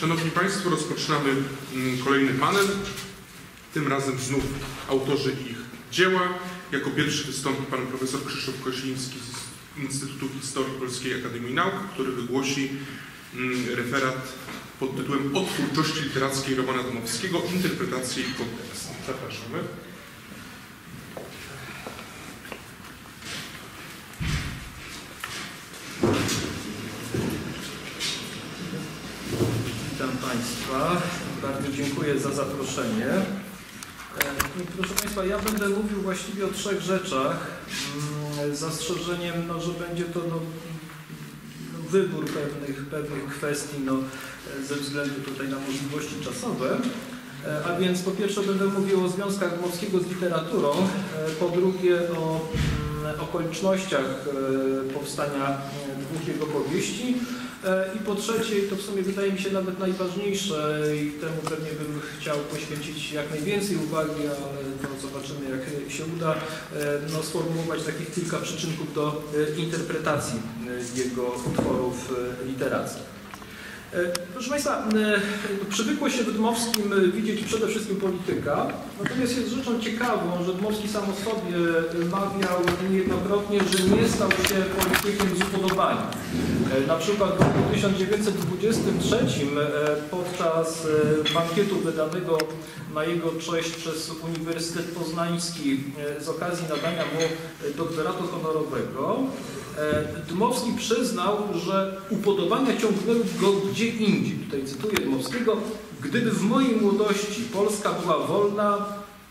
Szanowni Państwo, rozpoczynamy kolejny panel, tym razem znów autorzy i ich dzieła. Jako pierwszy wystąpi pan profesor Krzysztof Kosiński z Instytutu Historii Polskiej Akademii Nauk, który wygłosi referat pod tytułem O twórczości literackiej Romana Dmowskiego, interpretacje i kontekst. Zapraszamy. Witam Państwa. Bardzo dziękuję za zaproszenie. Proszę Państwa, ja będę mówił właściwie o trzech rzeczach. Z zastrzeżeniem, że będzie to wybór pewnych kwestii ze względu tutaj na możliwości czasowe. A więc po pierwsze będę mówił o związkach Dmowskiego z literaturą, po drugie o okolicznościach powstania dwóch jego powieści i po trzecie, to w sumie wydaje mi się nawet najważniejsze i temu pewnie bym chciał poświęcić jak najwięcej uwagi, ale to zobaczymy jak się uda, sformułować takich kilka przyczynków do interpretacji jego utworów literackich. Proszę Państwa, przywykło się w Dmowskim widzieć przede wszystkim polityka, natomiast jest rzeczą ciekawą, że Dmowski sam o sobie mawiał niejednokrotnie, że nie stał się politykiem z upodobania. Na przykład w roku 1923 podczas bankietu wydanego na jego cześć przez Uniwersytet Poznański z okazji nadania mu doktoratu honorowego, Dmowski przyznał, że upodobania ciągnęły go gdzie indziej. Tutaj cytuję Dmowskiego: gdyby w mojej młodości Polska była wolna,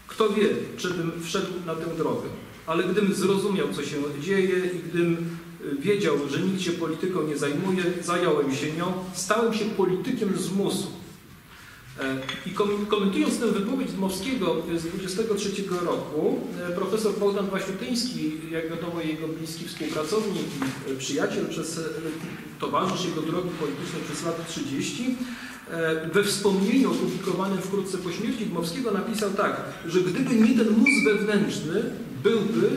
kto wie, czy bym wszedł na tę drogę. Ale gdybym zrozumiał, co się dzieje i gdybym wiedział, że nikt się polityką nie zajmuje, zająłem się nią, stałem się politykiem z musu. I komentując tę wypowiedź Dmowskiego z 23 roku, profesor Bogdan Wasiutyński, jak wiadomo jego bliski współpracownik i przyjaciel, towarzysz jego drogi politycznej przez lat 30, we wspomnieniu opublikowanym wkrótce po śmierci Dmowskiego napisał tak, że gdyby nie ten mózg wewnętrzny, byłby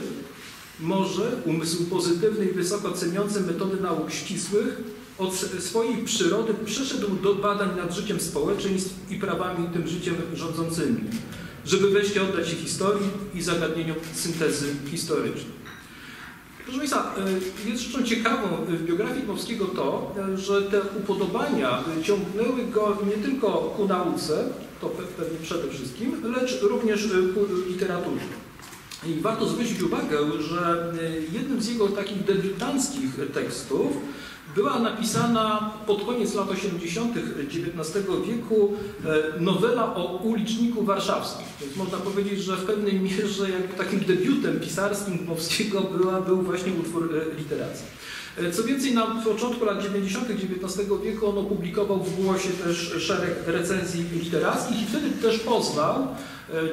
może umysł pozytywny i wysoko ceniący metody nauk ścisłych, od swojej przyrody przyszedł do badań nad życiem społeczeństw i prawami tym życiem rządzącymi, żeby wreszcie oddać się historii i zagadnieniom syntezy historycznej. Proszę Państwa, jest rzeczą ciekawą w biografii Dmowskiego to, że te upodobania ciągnęły go nie tylko ku nauce, to pewnie przede wszystkim, lecz również ku literaturze. I warto zwrócić uwagę, że jednym z jego takich debiutanckich tekstów była napisana pod koniec lat 80. XIX wieku nowela o uliczniku warszawskim. Więc można powiedzieć, że w pewnej mierze jakby takim debiutem pisarskim Dmowskiego był właśnie utwór literacki. Co więcej, na początku lat 90. XIX wieku on opublikował w Głosie też szereg recenzji literackich i wtedy też poznał,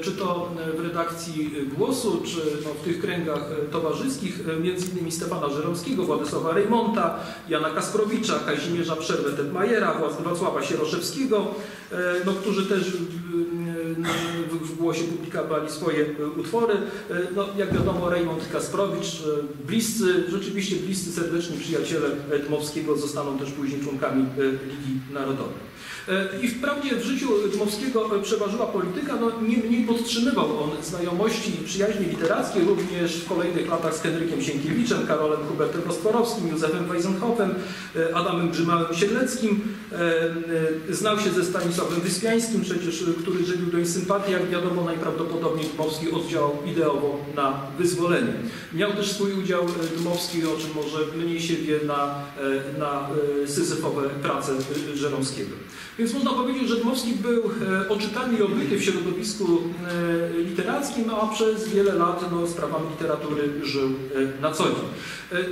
czy to w redakcji Głosu, czy w tych kręgach towarzyskich, m.in. Stepana Żeromskiego, Władysława Reymonta, Jana Kasprowicza, Kazimierza Przerwę-Tetmajera, Wrocława Sieroszewskiego, którzy też w Głosie publikowali swoje utwory. Jak wiadomo, Reymont, Kasprowicz, rzeczywiście bliscy, serdeczni przyjaciele Dmowskiego zostaną też później członkami Ligi Narodowej. I wprawdzie w życiu Dmowskiego przeważyła polityka, niemniej podtrzymywał on znajomości i przyjaźnie literackie również w kolejnych latach z Henrykiem Sienkiewiczem, Karolem Hubertem Rostworowskim, Józefem Weyssenhoffem, Adamem Grzymałem Siedleckim. Znał się ze Stanisławem Wyspiańskim, który żywił doń sympatię, jak wiadomo najprawdopodobniej Dmowski oddziałał ideowo na wyzwolenie. Miał też swój udział Dmowski, o czym może mniej się wie, na syzyfowe prace Żeromskiego. Więc można powiedzieć, że Dmowski był oczytany i obyty w środowisku literackim, a przez wiele lat sprawami literatury żył na co dzień.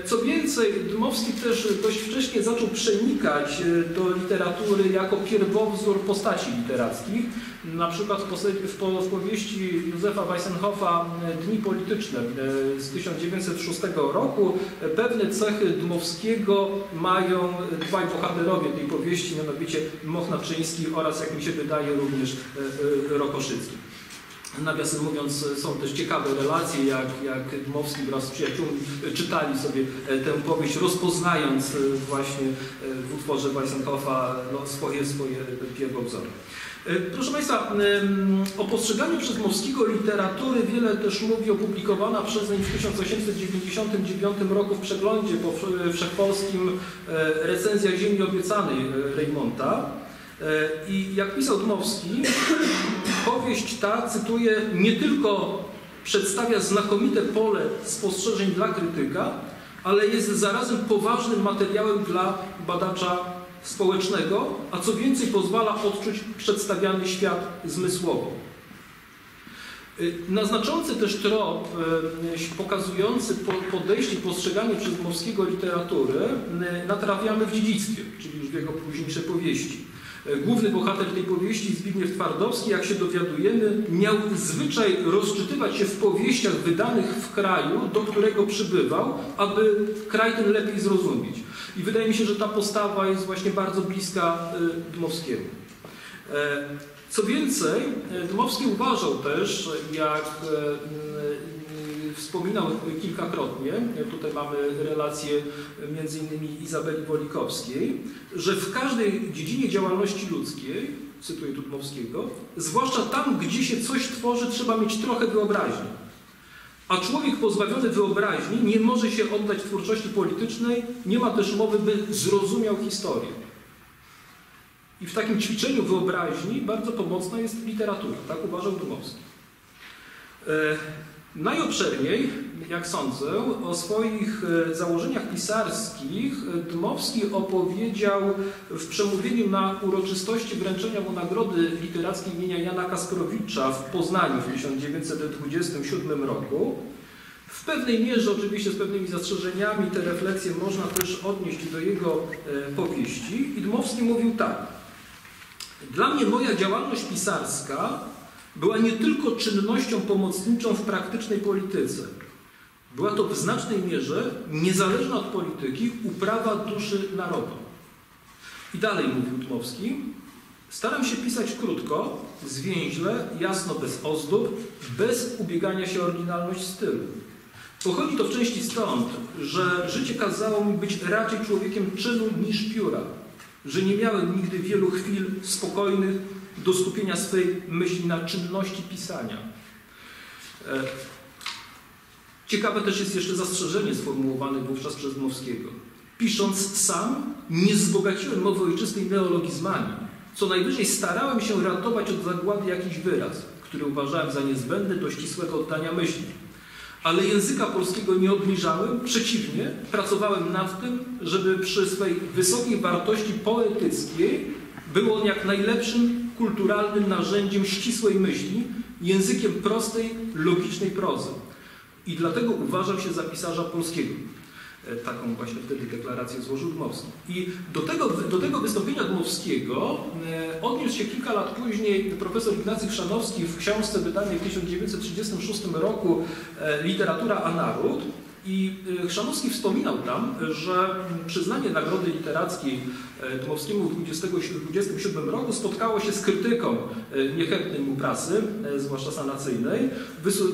Co więcej, Dmowski też dość wcześnie zaczął przenikać do literatury jako pierwowzór postaci literackich. Na przykład w powieści Józefa Weyssenhoffa Dni Polityczne z 1906 roku pewne cechy Dmowskiego mają dwaj bohaterowie tej powieści, mianowicie Mochnaczyński oraz, jak mi się wydaje, również Rokoszycki. Nawiasem mówiąc, są też ciekawe relacje, jak Dmowski wraz z przyjaciółmi czytali sobie tę powieść, rozpoznając właśnie w utworze Weyssenhoffa swoje pierwowzory. Proszę Państwa, o postrzeganiu przez Dmowskiego literatury wiele też mówi opublikowana przez niego w 1899 roku w Przeglądzie Wszechpolskim recenzja Ziemi Obiecanej Reymonta. I jak pisał Dmowski, powieść ta, cytuję, nie tylko przedstawia znakomite pole spostrzeżeń dla krytyka, ale jest zarazem poważnym materiałem dla badacza społecznego, a co więcej pozwala odczuć przedstawiany świat zmysłowo. Na znaczący też trop pokazujący podejście i postrzeganie przez Dmowskiego literatury natrafiamy w Dziedzictwie, czyli już w jego późniejszej powieści. Główny bohater tej powieści, Zbigniew Twardowski, jak się dowiadujemy, miał zwyczaj rozczytywać się w powieściach wydanych w kraju, do którego przybywał, aby kraj ten lepiej zrozumieć. I wydaje mi się, że ta postawa jest właśnie bardzo bliska Dmowskiemu. Co więcej, Dmowski uważał też, jak wspominał kilkakrotnie, tutaj mamy relacje m.in. Izabeli Wolikowskiej, że w każdej dziedzinie działalności ludzkiej, cytuję tu Dmowskiego, zwłaszcza tam, gdzie się coś tworzy, trzeba mieć trochę wyobraźni. A człowiek pozbawiony wyobraźni nie może się oddać twórczości politycznej, nie ma też mowy, by zrozumiał historię. I w takim ćwiczeniu wyobraźni bardzo pomocna jest literatura, tak uważał Dmowski. Najobszerniej, jak sądzę, o swoich założeniach pisarskich Dmowski opowiedział w przemówieniu na uroczystości wręczenia mu Nagrody Literackiej imienia Jana Kasprowicza w Poznaniu w 1927 roku. W pewnej mierze, oczywiście z pewnymi zastrzeżeniami, te refleksje można też odnieść do jego powieści. I Dmowski mówił tak. Dla mnie moja działalność pisarska była nie tylko czynnością pomocniczą w praktycznej polityce. Była to w znacznej mierze, niezależna od polityki, uprawa duszy narodu. I dalej mówił Dmowski, staram się pisać krótko, zwięźle, jasno, bez ozdób, bez ubiegania się o oryginalność stylu. Pochodzi to w części stąd, że życie kazało mi być raczej człowiekiem czynu niż pióra, że nie miałem nigdy wielu chwil spokojnych, do skupienia swej myśli na czynności pisania. Ciekawe też jest jeszcze zastrzeżenie sformułowane wówczas przez Dmowskiego. Pisząc sam, nie wzbogaciłem mowy ojczystej neologizmami. Co najwyżej starałem się ratować od zagłady jakiś wyraz, który uważałem za niezbędny do ścisłego oddania myśli. Ale języka polskiego nie obniżałem, przeciwnie, pracowałem nad tym, żeby przy swej wysokiej wartości poetyckiej był on jak najlepszym kulturalnym narzędziem ścisłej myśli, językiem prostej, logicznej prozy. I dlatego uważam się za pisarza polskiego. Taką właśnie wtedy deklarację złożył Dmowski. I do tego wystąpienia Dmowskiego odniósł się kilka lat później profesor Ignacy Chrzanowski w książce wydanej w 1936 roku Literatura a naród. I Chrzanowski wspominał tam, że przyznanie Nagrody Literackiej Dmowskiemu w 1927 roku spotkało się z krytyką niechętnej mu prasy, zwłaszcza sanacyjnej,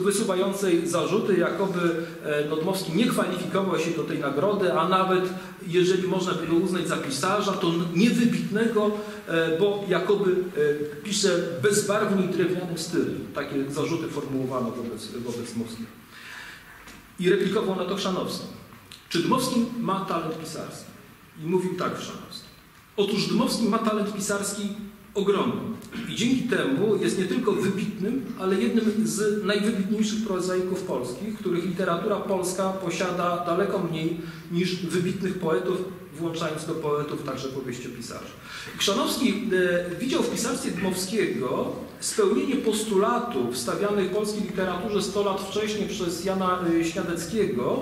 wysuwającej zarzuty, jakoby Dmowski nie kwalifikował się do tej nagrody, a nawet jeżeli można by go uznać za pisarza, to niewybitnego, bo jakoby pisze bezbarwnie i drewnianym stylem. Takie zarzuty formułowano wobec Dmowskiego. I replikował na to Chrzanowski. Czy Dmowski ma talent pisarski? I mówił tak Chrzanowski. Otóż Dmowski ma talent pisarski ogromny. I dzięki temu jest nie tylko wybitnym, ale jednym z najwybitniejszych prozaików polskich, których literatura polska posiada daleko mniej niż wybitnych poetów, włączając do poetów także powieściopisarzy. Chrzanowski widział w pisarstwie Dmowskiego spełnienie postulatów stawianych polskiej literaturze 100 lat wcześniej przez Jana Śniadeckiego,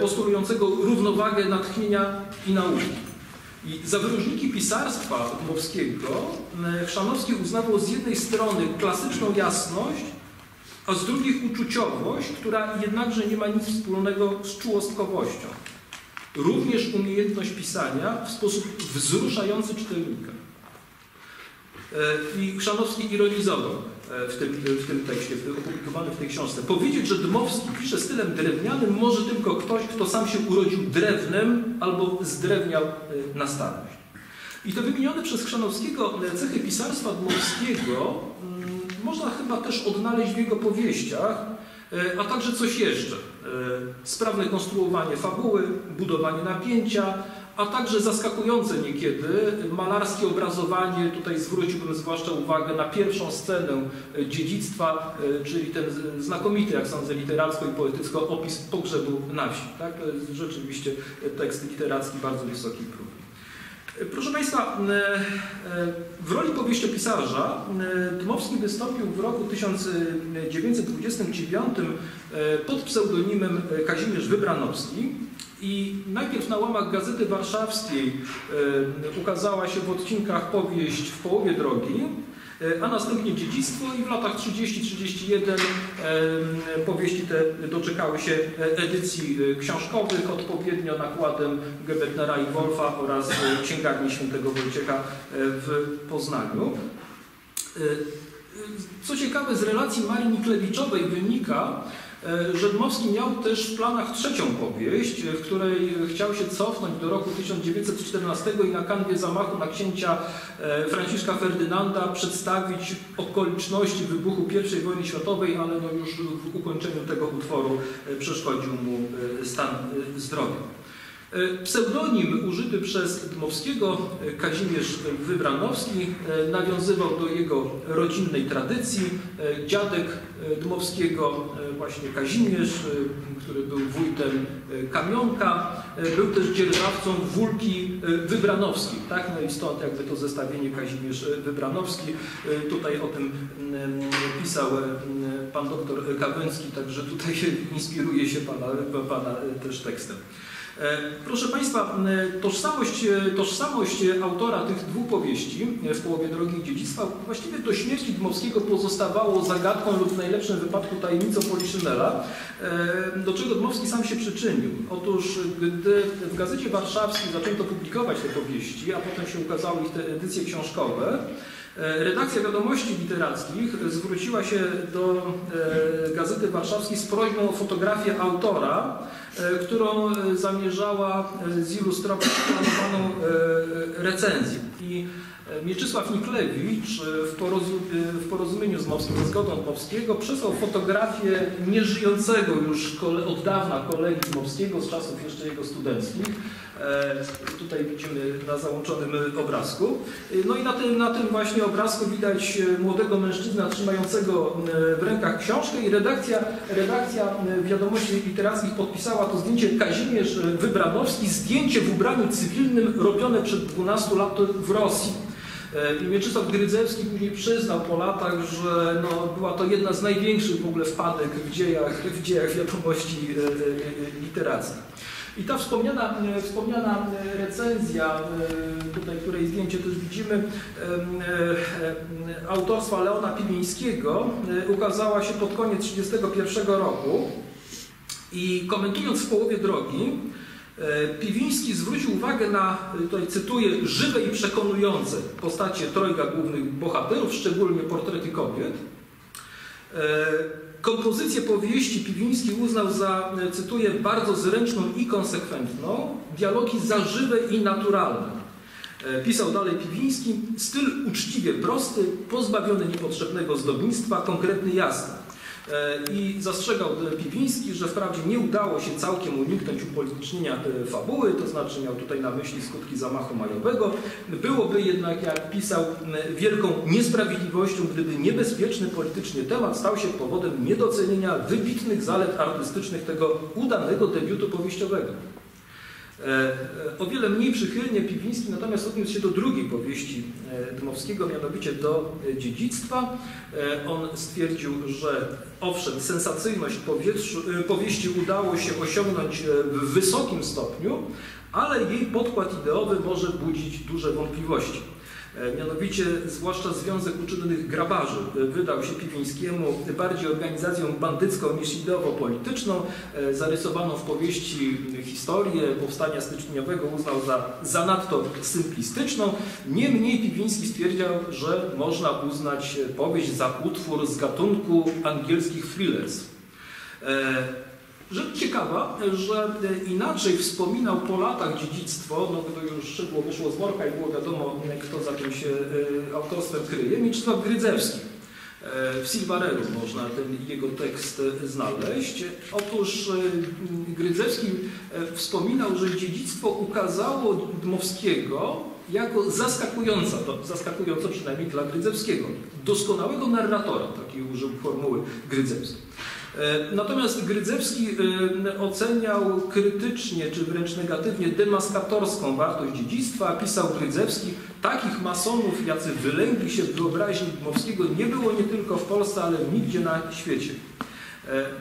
postulującego równowagę natchnienia i nauki. I za wyróżniki pisarstwa Dmowskiego Chrzanowski uznawał z jednej strony klasyczną jasność, a z drugiej uczuciowość, która jednakże nie ma nic wspólnego z czułostkowością. Również umiejętność pisania w sposób wzruszający czytelnika. I Chrzanowski ironizował. w tym tekście, opublikowany w tej książce. Powiedzieć, że Dmowski pisze stylem drewnianym, może tylko ktoś, kto sam się urodził drewnem albo zdrewniał na starość. I te wymienione przez Chrzanowskiego cechy pisarstwa Dmowskiego można chyba też odnaleźć w jego powieściach, a także coś jeszcze. Sprawne konstruowanie fabuły, budowanie napięcia, a także zaskakujące niekiedy malarskie obrazowanie. Tutaj zwróciłbym zwłaszcza uwagę na pierwszą scenę Dziedzictwa, czyli ten znakomity, jak sądzę, literacko i poetycko opis pogrzebu na wsi. Tak? To jest rzeczywiście tekst literacki bardzo wysokiej próby. Proszę Państwa, w roli powieściopisarza Dmowski wystąpił w roku 1929 pod pseudonimem Kazimierz Wybranowski i najpierw na łamach Gazety Warszawskiej ukazała się w odcinkach powieść W połowie drogi, a następnie Dziedzictwo i w latach 30-31 powieści te doczekały się edycji książkowych, odpowiednio nakładem Gebernera i Wolfa oraz Księgarni Świętego Wojciecha w Poznaniu. Co ciekawe, z relacji Marii Miklewieczowej wynika, że Dmowski miał też w planach trzecią powieść, w której chciał się cofnąć do roku 1914 i na kanwie zamachu na księcia Franciszka Ferdynanda przedstawić okoliczności wybuchu I wojny światowej, ale no już w ukończeniu tego utworu przeszkodził mu stan zdrowia. Pseudonim użyty przez Dmowskiego, Kazimierz Wybranowski, nawiązywał do jego rodzinnej tradycji. Dziadek Dmowskiego, właśnie Kazimierz, który był wójtem Kamionka, był też dzierżawcą wólki wybranowskiej. Tak? No i stąd jakby to zestawienie Kazimierz Wybranowski. Tutaj o tym pisał pan doktor Kawęcki, także tutaj inspiruje się pana też tekstem. Proszę Państwa, tożsamość autora tych dwóch powieści, W połowie drogi i Dziedzictwa, właściwie do śmierci Dmowskiego pozostawało zagadką lub w najlepszym wypadku tajemnicą Poliszynela, do czego Dmowski sam się przyczynił. Otóż gdy w Gazecie Warszawskiej zaczęto publikować te powieści, a potem się ukazały ich te edycje książkowe, redakcja Wiadomości Literackich zwróciła się do Gazety Warszawskiej z prośbą o fotografię autora, którą zamierzała zilustrować planowaną recenzję. I Mieczysław Niklewicz w porozumieniu z Dmowskim, ze zgodą Dmowskiego, przesłał fotografię nieżyjącego już od dawna kolegi Dmowskiego z czasów jeszcze jego studenckich. Tutaj widzimy na załączonym obrazku. No i na tym właśnie obrazku widać młodego mężczyznę trzymającego w rękach książkę i redakcja Wiadomości Literackich podpisała to zdjęcie Kazimierz Wybranowski, zdjęcie w ubraniu cywilnym robione przed 12 lat w Rosji. I Mieczysław Grydzewski później przyznał po latach, że no, była to jedna z największych w ogóle wpadek w dziejach Wiadomości Literackich. I ta wspomniana recenzja, tutaj której zdjęcie też widzimy, autorstwa Leona Pilińskiego, ukazała się pod koniec 1931 roku i komentując W połowie drogi, Piwiński zwrócił uwagę na, tutaj cytuję, żywe i przekonujące postacie trojga głównych bohaterów, szczególnie portrety kobiet. Kompozycję powieści Piwiński uznał za, cytuję, bardzo zręczną i konsekwentną, dialogi za żywe i naturalne. Pisał dalej Piwiński, styl uczciwie prosty, pozbawiony niepotrzebnego zdobnictwa, konkretny, jasny. I zastrzegał Piwiński, że wprawdzie nie udało się całkiem uniknąć upolitycznienia fabuły, to znaczy miał tutaj na myśli skutki zamachu majowego, byłoby jednak, jak pisał, wielką niesprawiedliwością, gdyby niebezpieczny politycznie temat stał się powodem niedocenienia wybitnych zalet artystycznych tego udanego debiutu powieściowego. O wiele mniej przychylnie Piwiński natomiast odniósł się do drugiej powieści Dmowskiego, mianowicie do Dziedzictwa. On stwierdził, że owszem, sensacyjność powieści udało się osiągnąć w wysokim stopniu, ale jej podkład ideowy może budzić duże wątpliwości. Mianowicie, zwłaszcza Związek Uczynnych Grabarzy wydał się Piwińskiemu bardziej organizacją bandycką niż ideowo-polityczną. Zarysowano w powieści historię powstania styczniowego, uznał za zanadto symplistyczną. Niemniej Piwiński stwierdział, że można uznać powieść za utwór z gatunku angielskich thrillers. Rzecz ciekawa, że inaczej wspominał po latach Dziedzictwo, no to już szybko wyszło z worka i było wiadomo, kto za tym się autorstwem kryje, Mieczysław Grydzewski. W Silvarelu można ten jego tekst znaleźć. Otóż Grydzewski wspominał, że Dziedzictwo ukazało Dmowskiego jako zaskakująco przynajmniej dla Grydzewskiego. Doskonałego narratora, takiej użył formuły Grydzewski. Natomiast Grydzewski oceniał krytycznie, czy wręcz negatywnie, demaskatorską wartość Dziedzictwa. Pisał Grydzewski, takich masonów, jacy wylęgli się w wyobraźni Dmowskiego, nie było nie tylko w Polsce, ale nigdzie na świecie.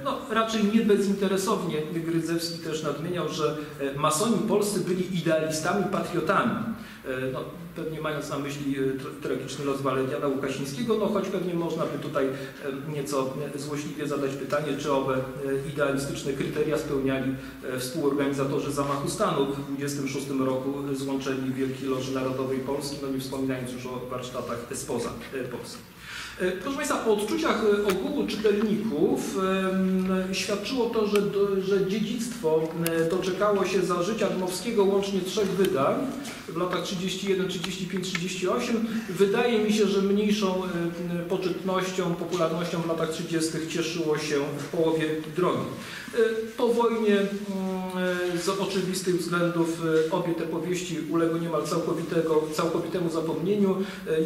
No, raczej nie bezinteresownie Grydzewski też nadmieniał, że masoni polscy byli idealistami, patriotami. No, pewnie mając na myśli tragiczny los Waleriana Łukasińskiego, no choć pewnie można by tutaj nieco złośliwie zadać pytanie, czy owe idealistyczne kryteria spełniali współorganizatorzy zamachu stanu w 1926 roku złączeni w Wielkiej Loży Narodowej Polski, no nie wspominając już o warsztatach spoza Polski. Proszę Państwa, o odczuciach ogółu czytelników świadczyło to, że Dziedzictwo doczekało się za życia Dmowskiego łącznie 3 wydań w latach 31, 35, 38. Wydaje mi się, że mniejszą poczytnością, popularnością w latach 30. cieszyło się w połowie drogi. Po wojnie z oczywistych względów obie te powieści uległy niemal całkowitemu zapomnieniu.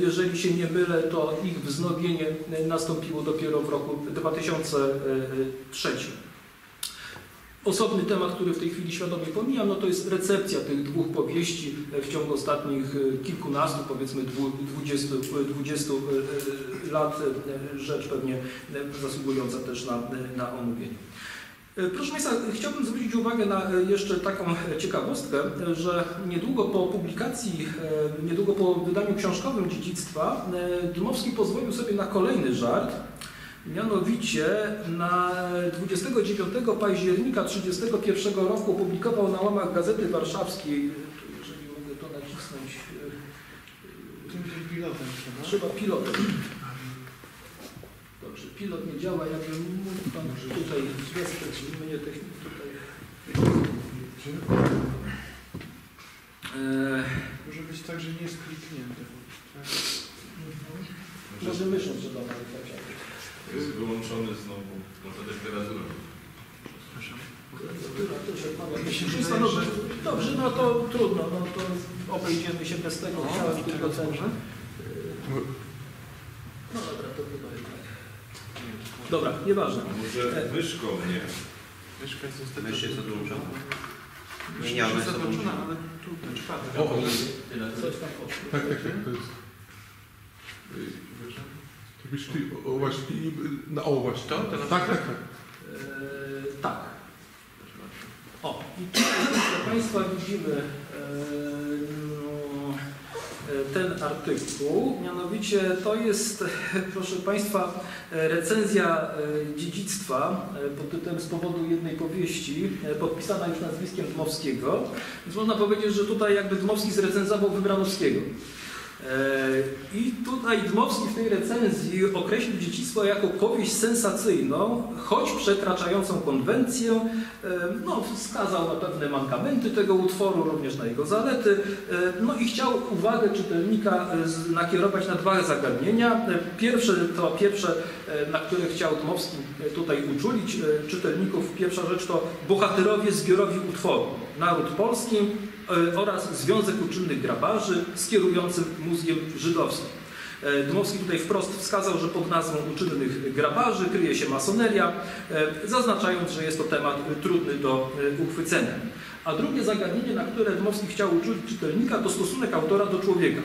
Jeżeli się nie mylę, to ich wznowienie nastąpiło dopiero w roku 2003. Osobny temat, który w tej chwili świadomie pomijam, no to jest recepcja tych 2 powieści w ciągu ostatnich kilkunastu, powiedzmy 20 lat. Rzecz pewnie zasługująca też na omówienie. Proszę Państwa, chciałbym zwrócić uwagę na jeszcze taką ciekawostkę, że niedługo po wydaniu książkowym Dziedzictwa Dmowski pozwolił sobie na kolejny żart, mianowicie na 29 października 1931 roku opublikował na łamach Gazety Warszawskiej, jeżeli mogę to nacisnąć, trzeba pilotem. Dobrze, pilot nie działa, ja bym mógł pan tutaj zwiastać mnie techniki tutaj. Może być tak, że nie jest kliknięty. Tak? Może myślą, że dobra, to jest wyłączony znowu, może temperatura. Przepraszam. Dobrze, no to trudno, no to obejdziemy się bez tego, chciałem tylko cenę. No dobra, to chyba jednak. Dobra, nieważne. Może myszką, nie? Myszka jest odłączona. Myszka jest odłączona, ale tu na czwartek. O, tyle. Coś tam poszło. Tak, to jest. Jakbyś ty, o właśnie, to? Tak. Tak. O, i tutaj, proszę Państwa, widzimy ten artykuł, mianowicie to jest, proszę Państwa, recenzja Dziedzictwa pod tytułem Z powodu jednej powieści, podpisana już nazwiskiem Dmowskiego, więc można powiedzieć, że tutaj jakby Dmowski zrecenzował Wybranowskiego. I tutaj Dmowski w tej recenzji określił Dziedzictwo jako powieść sensacyjną, choć przekraczającą konwencję, no, wskazał na pewne mankamenty tego utworu, również na jego zalety, no i chciał uwagę czytelnika nakierować na 2 zagadnienia. Pierwsze, na które chciał Dmowski tutaj uczulić czytelników, pierwsza rzecz to bohaterowie zbiorowi utworu, naród polski oraz Związek Uczynnych Grabarzy z kierującym mózgiem żydowskim. Dmowski tutaj wprost wskazał, że pod nazwą Uczynnych Grabarzy kryje się masoneria, zaznaczając, że jest to temat trudny do uchwycenia. A drugie zagadnienie, na które Dmowski chciał uczulić czytelnika, to stosunek autora do człowieka.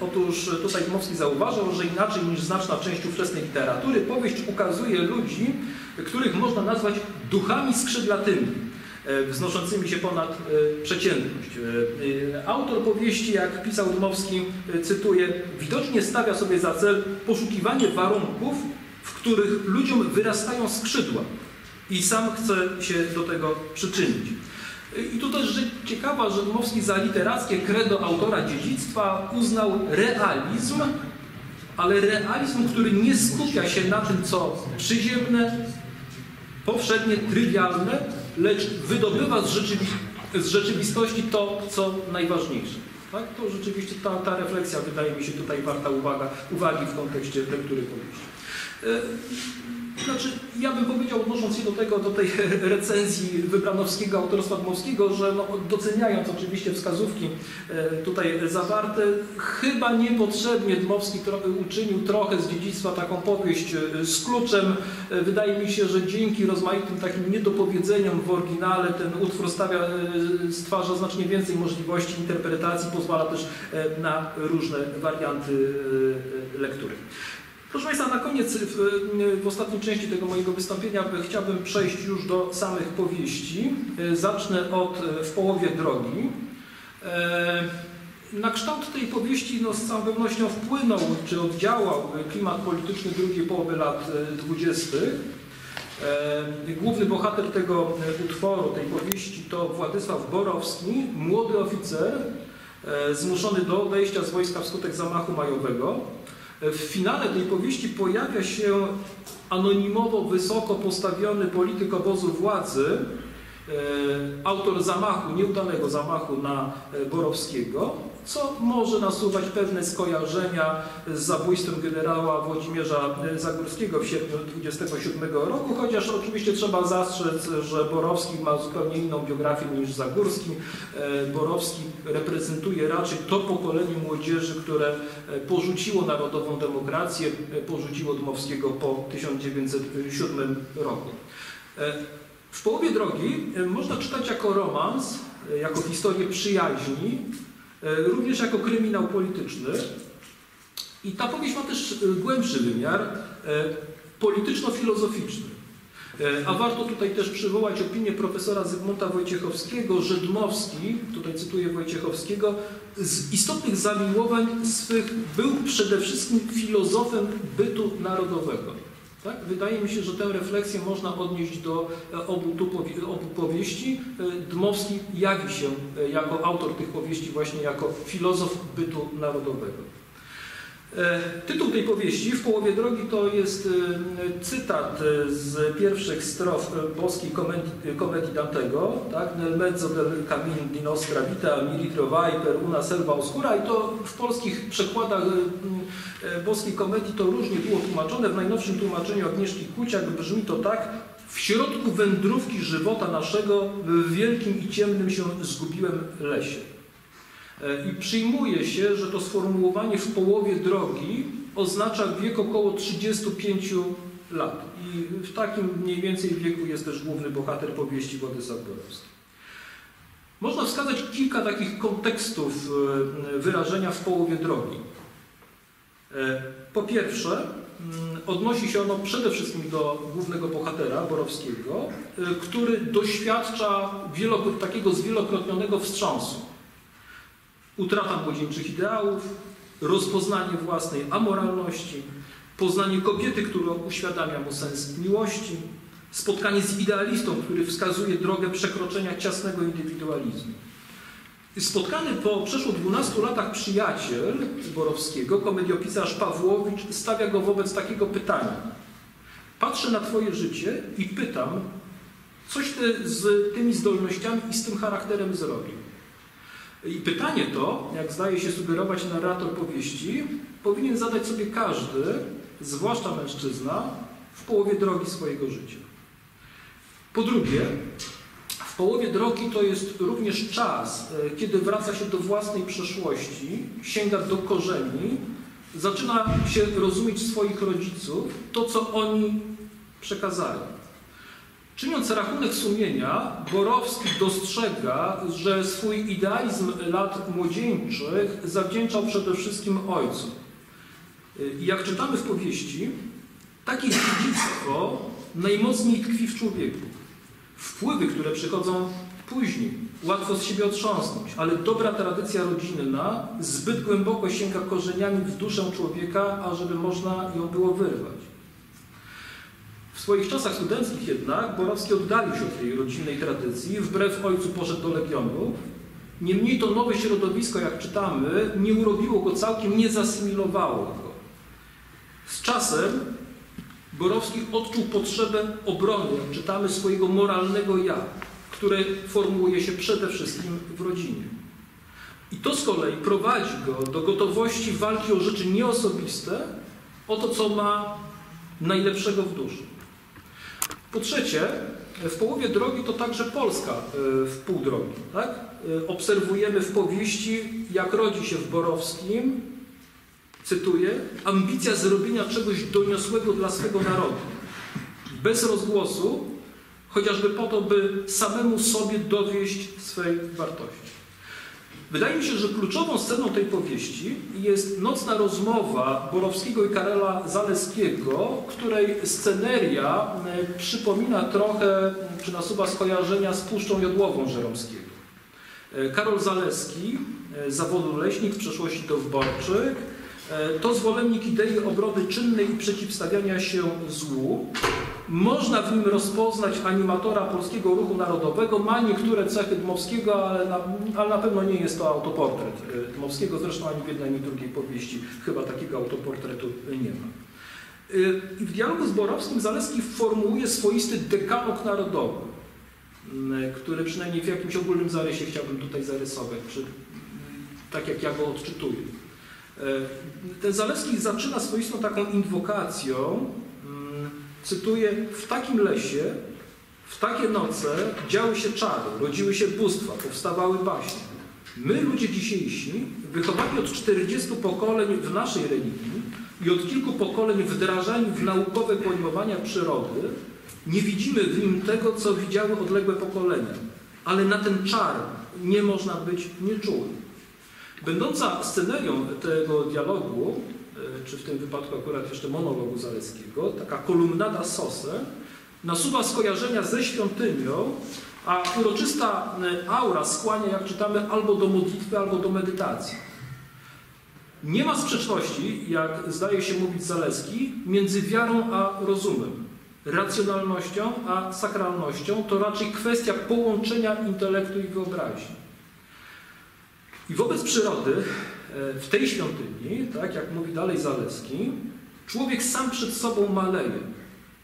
Otóż tutaj Dmowski zauważał, że inaczej niż znaczna część ówczesnej literatury powieść ukazuje ludzi, których można nazwać duchami skrzydlatymi. wznoszącymi się ponad przeciętność. Autor powieści, jak pisał Dmowski, cytuję, widocznie stawia sobie za cel poszukiwanie warunków, w których ludziom wyrastają skrzydła i sam chce się do tego przyczynić. I tu też rzecz ciekawa, że Dmowski za literackie credo autora Dziedzictwa uznał realizm, ale realizm, który nie skupia się na tym, co przyziemne, powszechnie trywialne, lecz wydobywa z rzeczywistości to, co najważniejsze. Tak? To rzeczywiście ta refleksja, wydaje mi się, tutaj warta uwagi w kontekście lektury powieści. Znaczy, ja bym powiedział, odnosząc się do tej recenzji Wybranowskiego, autorstwa Dmowskiego, że no, doceniając oczywiście wskazówki tutaj zawarte, chyba niepotrzebnie Dmowski uczynił trochę z Dziedzictwa taką powieść z kluczem. Wydaje mi się, że dzięki rozmaitym takim niedopowiedzeniom w oryginale ten utwór stwarza znacznie więcej możliwości interpretacji, pozwala też na różne warianty lektury. Proszę Państwa, na koniec, w ostatniej części tego mojego wystąpienia chciałbym przejść już do samych powieści. Zacznę od W połowie drogi. Na kształt tej powieści no, z całą pewnością wpłynął czy oddziałał klimat polityczny drugiej połowy lat 20. Główny bohater tego utworu, tej powieści to Władysław Borowski, młody oficer zmuszony do odejścia z wojska wskutek zamachu majowego. W finale tej powieści pojawia się anonimowo wysoko postawiony polityk obozu władzy, autor zamachu, nieudanego zamachu na Borowskiego, co może nasuwać pewne skojarzenia z zabójstwem generała Włodzimierza Zagórskiego w sierpniu 1927 roku, chociaż oczywiście trzeba zastrzec, że Borowski ma zupełnie inną biografię niż Zagórski. Borowski reprezentuje raczej to pokolenie młodzieży, które porzuciło narodową demokrację, porzuciło Dmowskiego po 1907 roku. W połowie drogi można czytać jako romans, jako historię przyjaźni, również jako kryminał polityczny. I ta powieść ma też głębszy wymiar polityczno-filozoficzny. A warto tutaj też przywołać opinię profesora Zygmunta Wojciechowskiego, że Dmowski, tutaj cytuję Wojciechowskiego, z istotnych zamiłowań swych był przede wszystkim filozofem bytu narodowego. Tak? Wydaje mi się, że tę refleksję można odnieść do obu powieści. Dmowski jawi się jako autor tych powieści właśnie jako filozof bytu narodowego. Tytuł tej powieści, W połowie drogi, to jest cytat z pierwszych strof boskiej komedii Dantego. Tak? Nel mezzo del camin di nostra vita, militro vai per una selva oscura. I to w polskich przekładach boskiej komedii to różnie było tłumaczone. W najnowszym tłumaczeniu Agnieszki Kuciak brzmi to tak: w środku wędrówki żywota naszego w wielkim i ciemnym się zgubiłem lesie. I przyjmuje się, że to sformułowanie w połowie drogi oznacza wiek około 35 lat. I w takim mniej więcej wieku jest też główny bohater powieści Władysław Borowski. Można wskazać kilka takich kontekstów wyrażenia w połowie drogi. Po pierwsze, odnosi się ono przede wszystkim do głównego bohatera Borowskiego, który doświadcza takiego zwielokrotnionego wstrząsu. Utrata młodzieńczych ideałów, rozpoznanie własnej amoralności, poznanie kobiety, która uświadamia mu sens miłości, spotkanie z idealistą, który wskazuje drogę przekroczenia ciasnego indywidualizmu. Spotkany po przeszło 12 latach przyjaciel Borowskiego, komediopisarz Pawłowicz, stawia go wobec takiego pytania. Patrzę na twoje życie i pytam, coś ty z tymi zdolnościami i z tym charakterem zrobił. I pytanie to, jak zdaje się sugerować narrator powieści, powinien zadać sobie każdy, zwłaszcza mężczyzna, w połowie drogi swojego życia. Po drugie, w połowie drogi to jest również czas, kiedy wraca się do własnej przeszłości, sięga do korzeni, zaczyna się rozumieć swoich rodziców, to co oni przekazali. Czyniąc rachunek sumienia, Borowski dostrzega, że swój idealizm lat młodzieńczych zawdzięczał przede wszystkim ojcu. I jak czytamy w powieści, takie dziedzictwo najmocniej tkwi w człowieku. Wpływy, które przychodzą później, łatwo z siebie otrząsnąć, ale dobra tradycja rodzinna zbyt głęboko sięga korzeniami w duszę człowieka, ażeby można ją było wyrwać. W swoich czasach studenckich jednak Borowski oddalił się od tej rodzinnej tradycji, wbrew ojcu poszedł do Legionów. Niemniej to nowe środowisko, jak czytamy, nie urobiło go całkiem, nie zasymilowało go. Z czasem Borowski odczuł potrzebę obrony, jak czytamy, swojego moralnego ja, które formułuje się przede wszystkim w rodzinie. I to z kolei prowadzi go do gotowości walki o rzeczy nieosobiste, o to, co ma najlepszego w duszy. Po trzecie, w połowie drogi to także Polska w pół drogi. Tak? Obserwujemy w powieści, jak rodzi się w Borowskim, cytuję, ambicja zrobienia czegoś doniosłego dla swego narodu, bez rozgłosu, chociażby po to, by samemu sobie dowieść swej wartości. Wydaje mi się, że kluczową sceną tej powieści jest nocna rozmowa Borowskiego i Karola Zaleskiego, której sceneria przypomina trochę, czy nasuwa skojarzenia z Puszczą Jodłową Żeromskiego. Karol Zaleski, z zawodu leśnik, w przeszłości dowborczyk, to zwolennik idei obrony czynnej i przeciwstawiania się złu. Można w nim rozpoznać animatora polskiego ruchu narodowego, ma niektóre cechy Dmowskiego, ale na pewno nie jest to autoportret Dmowskiego, zresztą ani w jednej, ani w drugiej powieści chyba takiego autoportretu nie ma. W dialogu z Borowskim Zaleski formułuje swoisty dekalog narodowy, który przynajmniej w jakimś ogólnym zarysie chciałbym tutaj zarysować, tak jak ja go odczytuję. Ten Zaleski zaczyna swoistą taką inwokacją, cytuję, w takim lesie, w takie noce działy się czary, rodziły się bóstwa, powstawały baśnie. My, ludzie dzisiejsi, wychowani od 40 pokoleń w naszej religii i od kilku pokoleń wdrażani w naukowe pojmowania przyrody, nie widzimy w nim tego, co widziały odległe pokolenia, ale na ten czar nie można być nieczułym. Będąca scenerią tego dialogu, czy w tym wypadku akurat jeszcze monologu Zaleskiego, taka kolumnada Sose nasuwa skojarzenia ze świątynią, a uroczysta aura skłania, jak czytamy, albo do modlitwy, albo do medytacji. Nie ma sprzeczności, jak zdaje się mówić Zaleski, między wiarą a rozumem, racjonalnością a sakralnością, to raczej kwestia połączenia intelektu i wyobraźni. I wobec przyrody w tej świątyni, tak jak mówi dalej Zaleski, człowiek sam przed sobą maleje,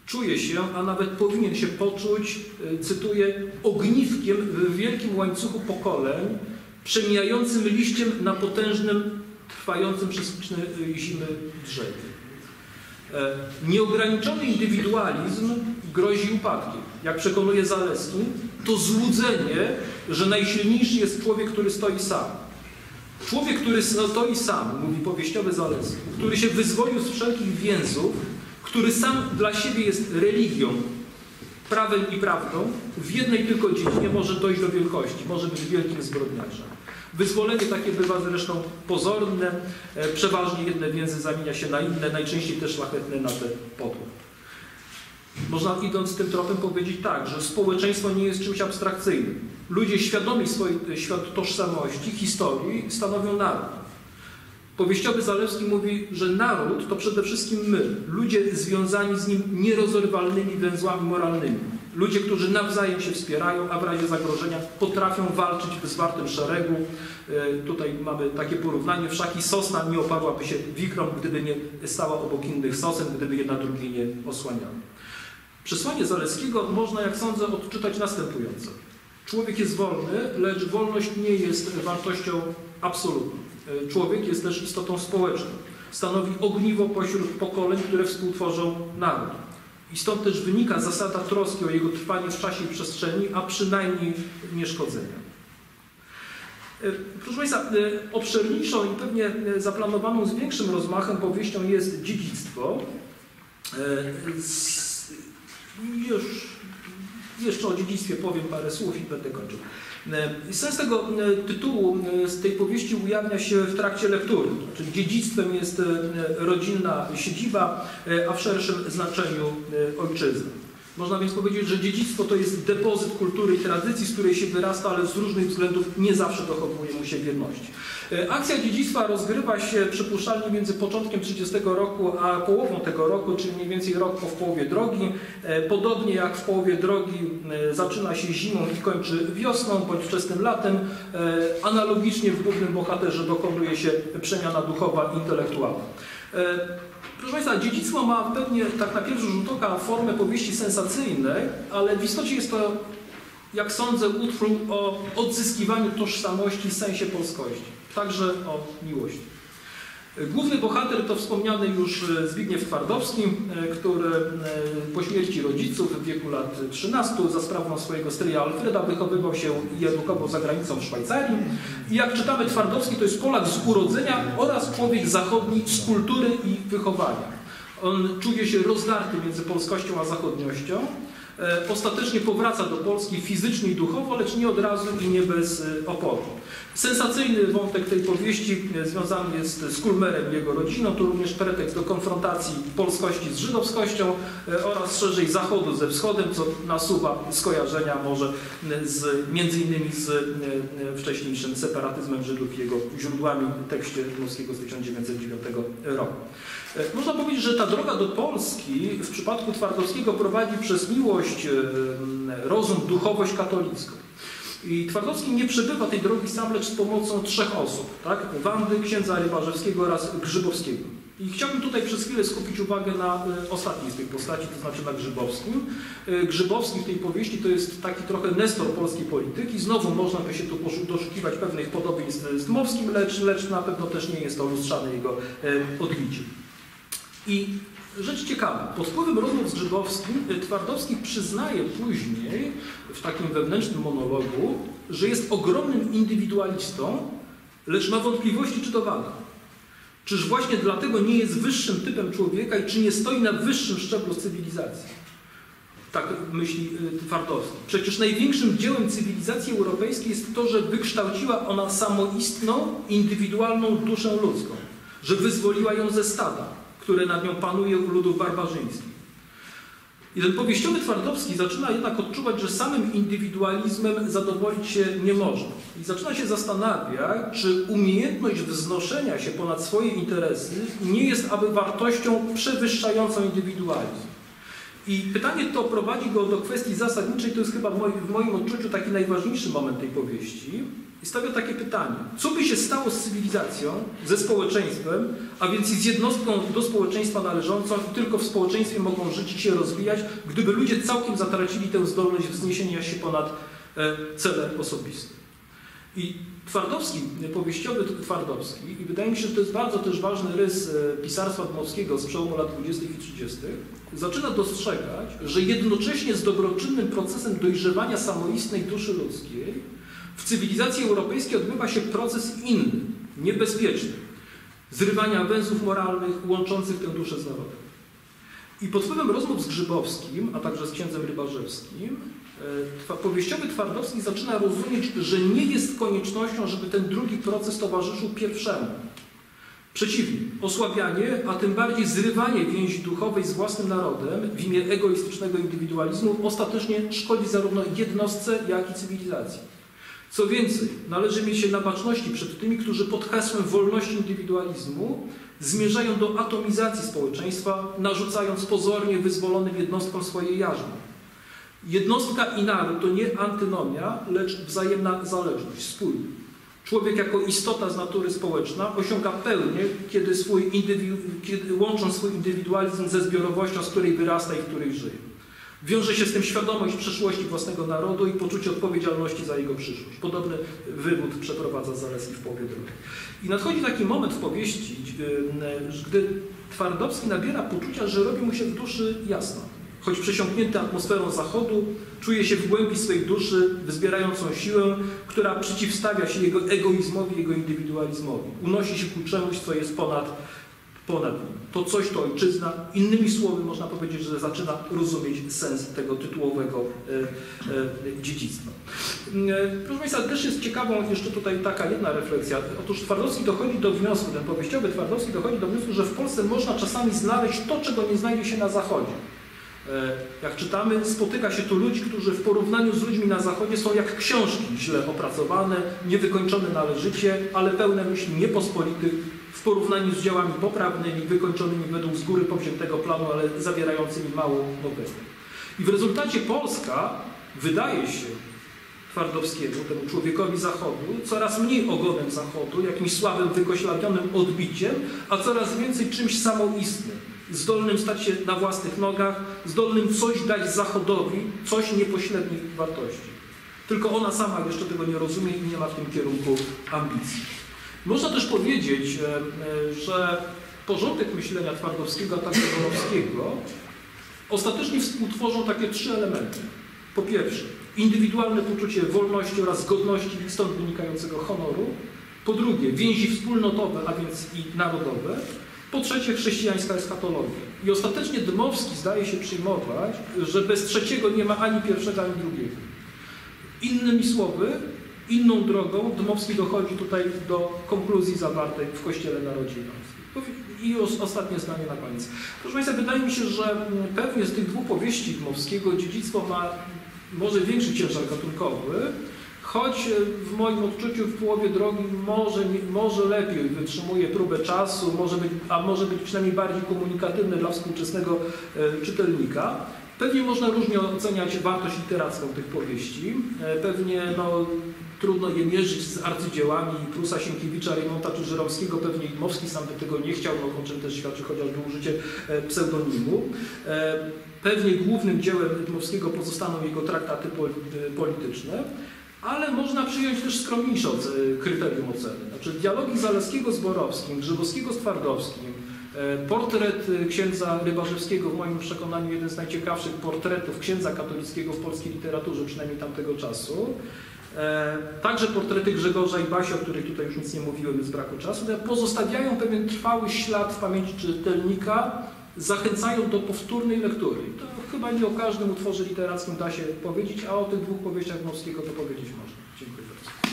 czuje się, a nawet powinien się poczuć, cytuję, ogniwkiem w wielkim łańcuchu pokoleń, przemijającym liściem na potężnym, trwającym przez liczne zimy drzewie. Nieograniczony indywidualizm grozi upadkiem. Jak przekonuje Zaleski, to złudzenie, że najsilniejszy jest człowiek, który stoi sam. Człowiek, który stoi sam, mówi powieściowy Zaleski, który się wyzwolił z wszelkich więzów, który sam dla siebie jest religią, prawem i prawdą, w jednej tylko dziedzinie może dojść do wielkości, może być wielkim zbrodniarzem. Wyzwolenie takie bywa zresztą pozorne, przeważnie jedne więzy zamienia się na inne, najczęściej te szlachetne na te podłe. Można idąc tym tropem powiedzieć tak, że społeczeństwo nie jest czymś abstrakcyjnym. Ludzie świadomi swojej tożsamości, historii stanowią naród. Powieściowy Zalewski mówi, że naród to przede wszystkim my, ludzie związani z nim nierozerwalnymi węzłami moralnymi. Ludzie, którzy nawzajem się wspierają, a w razie zagrożenia potrafią walczyć w zwartym szeregu. Tutaj mamy takie porównanie, wszak i sosna nie oparłaby się wichrom, gdyby nie stała obok innych sosen, gdyby jedna drugiej nie osłaniała. Przesłanie Zaleskiego można, jak sądzę, odczytać następująco. Człowiek jest wolny, lecz wolność nie jest wartością absolutną. Człowiek jest też istotą społeczną. Stanowi ogniwo pośród pokoleń, które współtworzą naród. I stąd też wynika zasada troski o jego trwanie w czasie i przestrzeni, a przynajmniej nieszkodzenia. Proszę Państwa, obszerniejszą i pewnie zaplanowaną z większym rozmachem powieścią jest Dziedzictwo. Jeszcze o Dziedzictwie powiem parę słów i będę kończył. Sens tego tytułu z tej powieści ujawnia się w trakcie lektury. Czyli dziedzictwem jest rodzinna siedziba, a w szerszym znaczeniu ojczyzna. Można więc powiedzieć, że dziedzictwo to jest depozyt kultury i tradycji, z której się wyrasta, ale z różnych względów nie zawsze dochowuje mu się wierności. Akcja dziedzictwa rozgrywa się przypuszczalnie między początkiem 30 roku a połową tego roku, czyli mniej więcej rok po W połowie drogi. Podobnie jak W połowie drogi zaczyna się zimą i kończy wiosną bądź wczesnym latem, analogicznie w głównym bohaterze dokonuje się przemiana duchowa i intelektualna. Proszę Państwa, dziedzictwo ma pewnie tak na pierwszy rzut oka formę powieści sensacyjnej, ale w istocie jest to, jak sądzę, utwór o odzyskiwaniu tożsamości, sensie polskości, także o miłości. Główny bohater to wspomniany już Zbigniew Twardowski, który po śmierci rodziców w wieku lat 13 za sprawą swojego stryja Alfreda wychowywał się i edukował za granicą w Szwajcarii. I jak czytamy, Twardowski to jest Polak z urodzenia oraz człowiek zachodni z kultury i wychowania. On czuje się rozdarty między polskością a zachodniością. Ostatecznie powraca do Polski fizycznie i duchowo, lecz nie od razu i nie bez oporu. Sensacyjny wątek tej powieści związany jest z Kulmerem i jego rodziną. To również pretekst do konfrontacji polskości z żydowskością oraz szerzej zachodu ze wschodem, co nasuwa skojarzenia może z, między innymi z wcześniejszym separatyzmem Żydów i jego źródłami w tekście Dmowskiego z 1909 roku. Można powiedzieć, że ta droga do Polski w przypadku Twardowskiego prowadzi przez miłość, rozum, duchowość katolicką. I Twardowski nie przebywa tej drogi sam, lecz z pomocą trzech osób, tak? Wandy, księdza Rybarzewskiego oraz Grzybowskiego. I chciałbym tutaj przez chwilę skupić uwagę na ostatniej z tych postaci, to znaczy na Grzybowskim. Grzybowski w tej powieści to jest taki trochę Nestor polskiej polityki. Znowu można by się tu doszukiwać pewnych podobieństw z Dmowskim, lecz na pewno też nie jest to lustrzane jego odbicie. I rzecz ciekawa, pod wpływem rozmów z Grzybowskim Twardowski przyznaje później w takim wewnętrznym monologu, że jest ogromnym indywidualistą, lecz ma wątpliwości, czy to wada. Czyż właśnie dlatego nie jest wyższym typem człowieka i czy nie stoi na wyższym szczeblu cywilizacji? Tak myśli Twardowski. Przecież największym dziełem cywilizacji europejskiej jest to, że wykształciła ona samoistną, indywidualną duszę ludzką, że wyzwoliła ją ze stada, które nad nią panuje u ludów barbarzyńskich. I ten powieściowy Twardowski zaczyna jednak odczuwać, że samym indywidualizmem zadowolić się nie może. I zaczyna się zastanawiać, czy umiejętność wznoszenia się ponad swoje interesy nie jest aby wartością przewyższającą indywidualizm. I pytanie to prowadzi go do kwestii zasadniczej, to jest chyba w moim odczuciu taki najważniejszy moment tej powieści. I stawia takie pytanie, co by się stało z cywilizacją, ze społeczeństwem, a więc i z jednostką do społeczeństwa należącą i tylko w społeczeństwie mogą żyć i się rozwijać, gdyby ludzie całkiem zatracili tę zdolność wzniesienia się ponad cele osobiste. I Twardowski, powieściowy Twardowski, i wydaje mi się, że to jest bardzo też ważny rys pisarstwa Dmowskiego z przełomu lat 20 i 30, zaczyna dostrzegać, że jednocześnie z dobroczynnym procesem dojrzewania samoistnej duszy ludzkiej w cywilizacji europejskiej odbywa się proces inny, niebezpieczny, zrywania węzłów moralnych łączących tę duszę z narodem. I pod wpływem rozmów z Grzybowskim, a także z księdzem Rybarzewskim, powieściowy Twardowski zaczyna rozumieć, że nie jest koniecznością, żeby ten drugi proces towarzyszył pierwszemu. Przeciwnie, osłabianie, a tym bardziej zrywanie więzi duchowej z własnym narodem w imię egoistycznego indywidualizmu ostatecznie szkodzi zarówno jednostce, jak i cywilizacji. Co więcej, należy mieć się na baczności przed tymi, którzy pod hasłem wolności indywidualizmu zmierzają do atomizacji społeczeństwa, narzucając pozornie wyzwolonym jednostkom swoje jarzmo. Jednostka i naród to nie antynomia, lecz wzajemna zależność, spójność. Człowiek jako istota z natury społeczna osiąga pełnię, kiedy łącząc swój indywidualizm ze zbiorowością, z której wyrasta i w której żyje. Wiąże się z tym świadomość przeszłości własnego narodu i poczucie odpowiedzialności za jego przyszłość. Podobny wywód przeprowadza Zaleski w połowie drogi. I nadchodzi taki moment w powieści, gdy Twardowski nabiera poczucia, że robi mu się w duszy jasno. Choć przesiąknięty atmosferą zachodu, czuje się w głębi swej duszy wzbierającą siłę, która przeciwstawia się jego egoizmowi, jego indywidualizmowi. Unosi się ku czemuś, co jest ponad to coś, to ojczyzna. Innymi słowy można powiedzieć, że zaczyna rozumieć sens tego tytułowego dziedzictwa. Proszę Państwa, też jest ciekawą jeszcze tutaj taka jedna refleksja. Otóż Twardowski dochodzi do wniosku, ten powieściowy Twardowski dochodzi do wniosku, że w Polsce można czasami znaleźć to, czego nie znajdzie się na Zachodzie. jak czytamy, spotyka się tu ludzi, którzy w porównaniu z ludźmi na Zachodzie są jak książki źle opracowane, niewykończone należycie, ale pełne myśli niepospolitych w porównaniu z dziełami poprawnymi, wykończonymi według z góry powziętego planu, ale zawierającymi mało nowego. I w rezultacie Polska wydaje się Twardowskiemu, temu człowiekowi Zachodu, coraz mniej ogonem Zachodu, jakimś słabym, wykoślawionym odbiciem, a coraz więcej czymś samoistnym, zdolnym stać się na własnych nogach, zdolnym coś dać Zachodowi, coś niepośredniej wartości. Tylko ona sama jeszcze tego nie rozumie i nie ma w tym kierunku ambicji. Można też powiedzieć, że porządek myślenia Twardowskiego, a także Borowskiego ostatecznie współtworzą takie trzy elementy. Po pierwsze, indywidualne poczucie wolności oraz godności i stąd wynikającego honoru. Po drugie, więzi wspólnotowe, a więc i narodowe. Po trzecie, chrześcijańska eschatologia. I ostatecznie Dmowski zdaje się przyjmować, że bez trzeciego nie ma ani pierwszego, ani drugiego. Innymi słowy, inną drogą Dmowski dochodzi tutaj do konkluzji zawartej w Kościele Narodzinowskim. I ostatnie zdanie na koniec. Proszę Państwa, wydaje mi się, że pewnie z tych dwóch powieści Dmowskiego Dziedzictwo ma może większy ciężar gatunkowy, choć w moim odczuciu w połowie drogi może lepiej wytrzymuje próbę czasu, może być przynajmniej bardziej komunikatywne dla współczesnego czytelnika. Pewnie można różnie oceniać wartość literacką tych powieści. Pewnie trudno je mierzyć z arcydziełami Prusa, Sienkiewicza, Reymonta czy Żeromskiego. Pewnie i Dmowski sam by tego nie chciał, no, o czym też świadczy chociażby użycie pseudonimu. Pewnie głównym dziełem Dmowskiego pozostaną jego traktaty polityczne. Ale można przyjąć też skromniejsze kryterium oceny. Znaczy dialogi Zaleskiego z Borowskim, Grzybowskiego z Twardowskim, portret księdza Rybarzewskiego, w moim przekonaniu jeden z najciekawszych portretów księdza katolickiego w polskiej literaturze, przynajmniej tamtego czasu. Także portrety Grzegorza i Basi, o których tutaj już nic nie mówiłem z braku czasu, pozostawiają pewien trwały ślad w pamięci czytelnika, zachęcają do powtórnej lektury. To chyba nie o każdym utworze literackim da się powiedzieć, a o tych dwóch powieściach Dmowskiego to powiedzieć można. Dziękuję bardzo.